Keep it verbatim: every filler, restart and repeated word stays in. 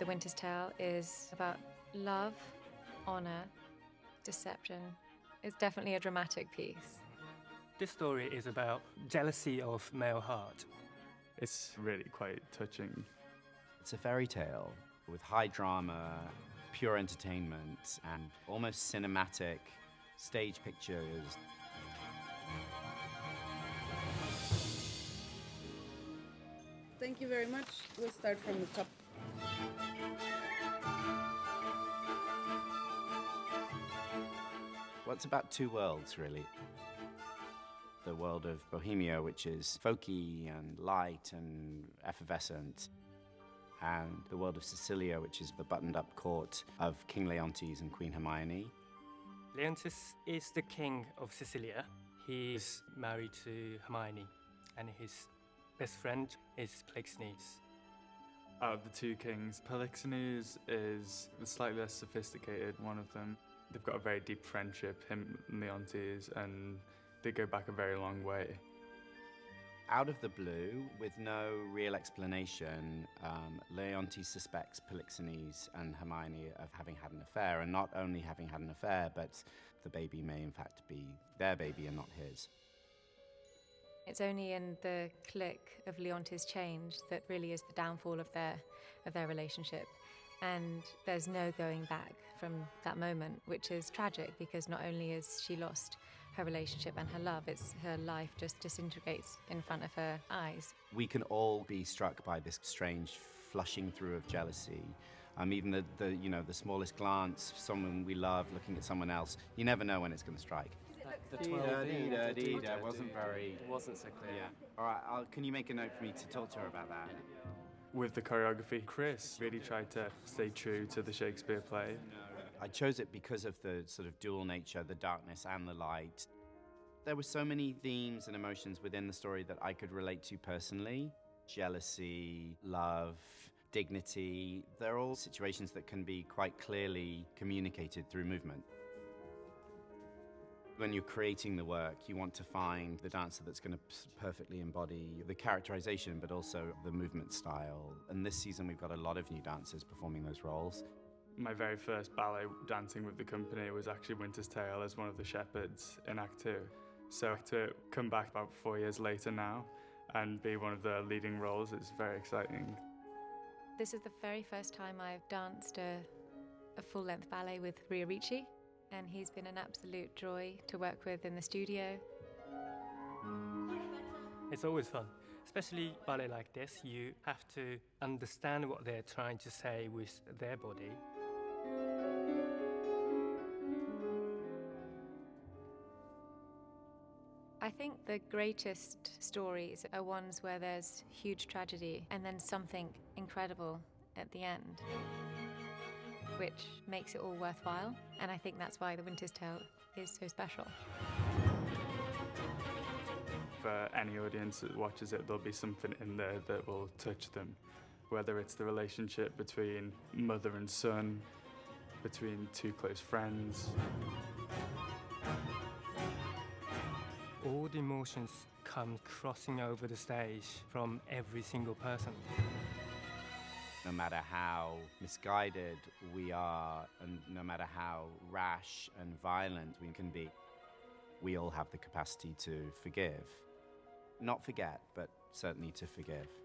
The Winter's Tale is about love, honor, deception. It's definitely a dramatic piece. This story is about jealousy of male heart. It's really quite touching. It's a fairy tale with high drama, pure entertainment, and almost cinematic stage pictures. Thank you very much. We'll start from the top. Well, it's about two worlds, really. The world of Bohemia, which is folky and light and effervescent, and the world of Sicilia, which is the buttoned-up court of King Leontes and Queen Hermione. Leontes is the king of Sicilia. He is married to Hermione, and his best friend is Polixenes. Out of the two kings, Polixenes is the slightly less sophisticated one of them. They've got a very deep friendship, him and Leontes, and they go back a very long way. Out of the blue, with no real explanation, um, Leontes suspects Polixenes and Hermione of having had an affair, and not only having had an affair, but the baby may in fact be their baby and not his. It's only in the click of Leontes' change that really is the downfall of their, of their relationship. And there's no going back from that moment, which is tragic because not only is she lost her relationship and her love, it's her life just disintegrates in front of her eyes. We can all be struck by this strange flushing through of jealousy. Um, even the, the, you know, the smallest glance, someone we love looking at someone else, you never know when it's going to strike. The twelve wasn't very... It wasn't so clear. Yeah. All right, I'll, can you make a note for me to talk to her about that? With the choreography, Chris really tried to stay true to the Shakespeare play. I chose it because of the sort of dual nature, the darkness and the light. There were so many themes and emotions within the story that I could relate to personally. Jealousy, love, dignity. They're all situations that can be quite clearly communicated through movement. When you're creating the work, you want to find the dancer that's going to perfectly embody the characterization, but also the movement style. And this season, we've got a lot of new dancers performing those roles. My very first ballet dancing with the company was actually Winter's Tale as one of the shepherds in Act Two. So to come back about four years later now and be one of the leading roles, it's very exciting. This is the very first time I've danced a, a full-length ballet with Ria Ricci. And he's been an absolute joy to work with in the studio. It's always fun, especially ballet like this. You have to understand what they're trying to say with their body. I think the greatest stories are ones where there's huge tragedy and then something incredible at the end, which makes it all worthwhile, and I think that's why The Winter's Tale is so special. For any audience that watches it, there'll be something in there that will touch them, whether it's the relationship between mother and son, between two close friends. All the emotions come crossing over the stage from every single person. No matter how misguided we are, and no matter how rash and violent we can be, we all have the capacity to forgive. Not forget, but certainly to forgive.